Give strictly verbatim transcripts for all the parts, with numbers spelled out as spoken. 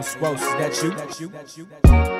Rose, Rose, that you? That you? That you? That you?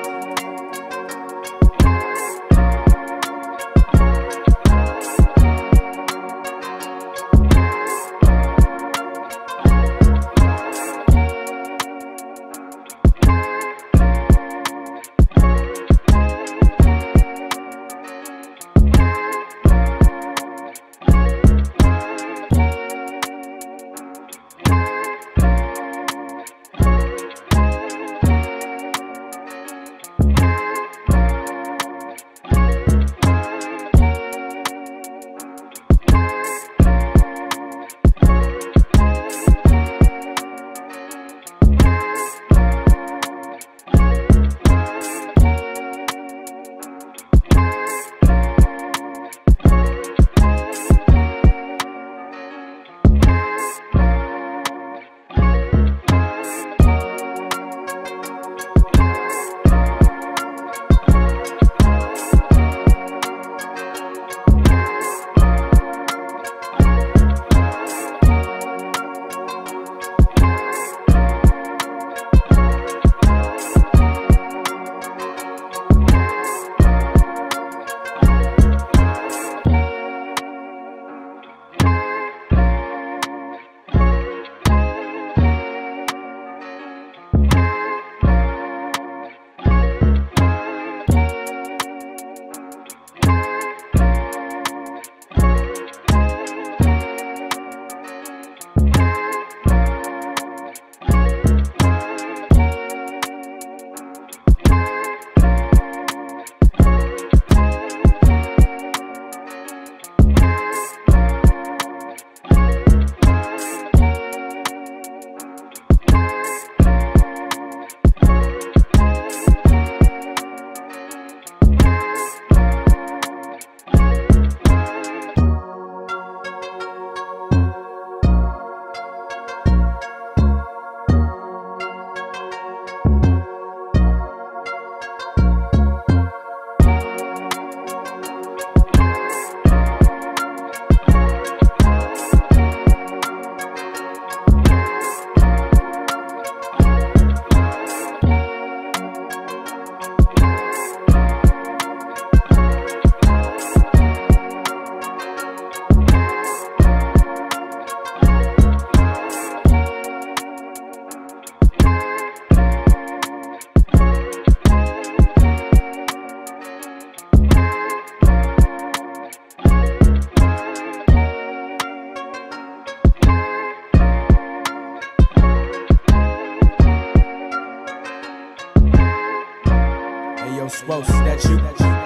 Whoa, that you?